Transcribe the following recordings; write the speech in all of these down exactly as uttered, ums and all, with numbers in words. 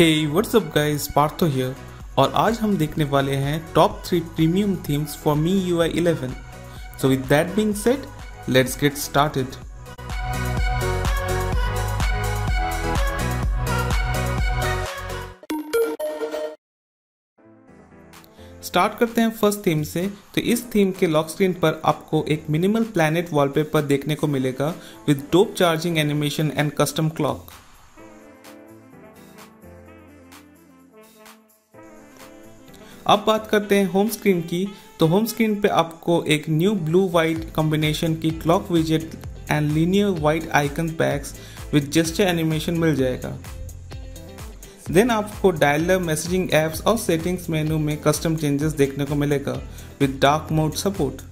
Hey what's up guys, Partho here और आज हम देखने वाले हैं top three premium themes for M I U I eleven। So with that being said, let's get started. Start करते हैं फर्स्ट थीम से। तो इस थीम के लॉक स्क्रीन पर आपको एक मिनिमल प्लैनेट वॉलपेपर देखने को मिलेगा with dope charging animation and custom clock. अब बात करते हैं होम स्क्रीन की। तो होम स्क्रीन पे आपको एक न्यू ब्लू वाइट कॉम्बिनेशन की क्लॉक विजेट and linear white icon packs with gesture animation मिल जाएगा। देन आपको डायलर, मैसेजिंग एप्स और सेटिंग्स मेनू में कस्टम चेंजेस देखने को मिलेगा विद डार्क मोड सपोर्ट।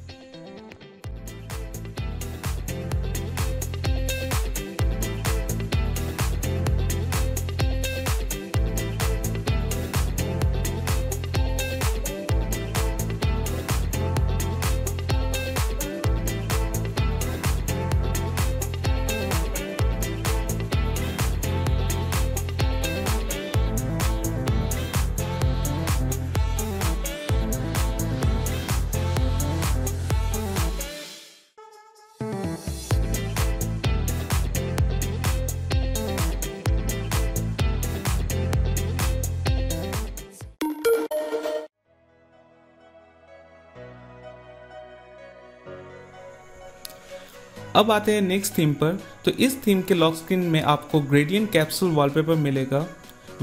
अब आते हैं नेक्स्ट थीम पर। तो इस थीम के लॉक स्क्रीन में आपको ग्रेडियंट कैप्सूल वॉलपेपर मिलेगा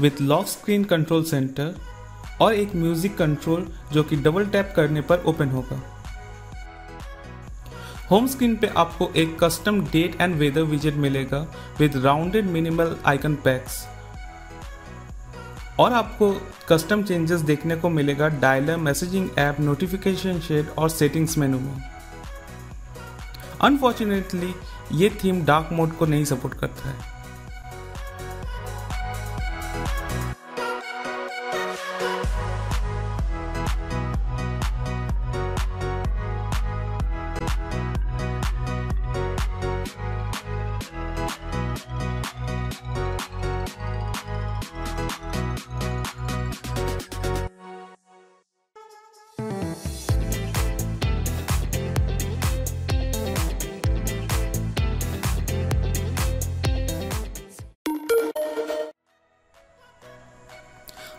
with lock screen control centre और एक म्यूजिक कंट्रोल जो कि डबल टैप करने पर ओपन होगा। होम स्क्रीन पे आपको एक कस्टम डेट एंड वेदर विजेट मिलेगा with rounded minimal icon packs और आपको कस्टम चेंजेस देखने को मिलेगा dialer, messaging app, notification shade और सेटिंग्स मेनू में। अनफॉर्चुनेटली ये थीम डार्क मोड को नहीं सपोर्ट करता है।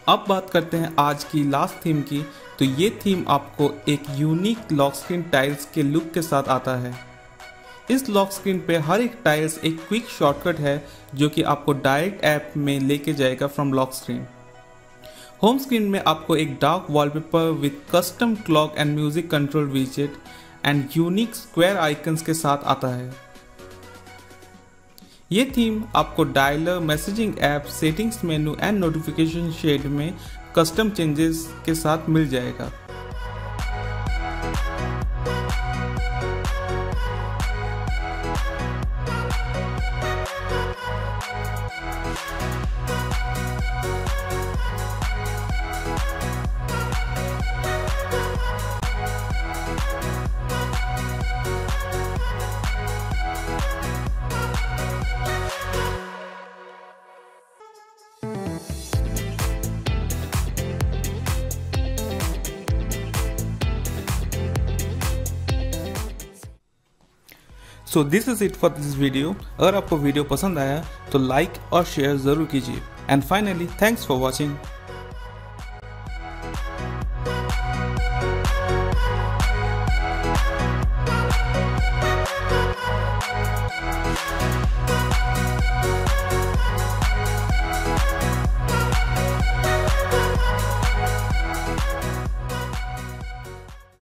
अब बात करते हैं आज की लास्ट थीम की। तो ये थीम आपको एक यूनिक लॉक स्क्रीन टाइल्स के लुक के साथ आता है। इस लॉक स्क्रीन पे हर एक टाइल्स एक क्विक शॉर्टकट है जो कि आपको डायरेक्ट ऐप में लेके जाएगा from lock screen. Home screen में आपको एक dark wallpaper with custom clock and music control विजेट एंड यूनिक स्क्वायर आइकन्स के साथ आता है। ये थीम आपको dialer, messaging app, settings menu and notification shade में कस्टम चेंजेस के साथ मिल जाएगा। So this is it for this video. अगर आपको वीडियो पसंद आया तो लाइक और शेयर ज़रूर कीजिए। And finally, thanks for watching.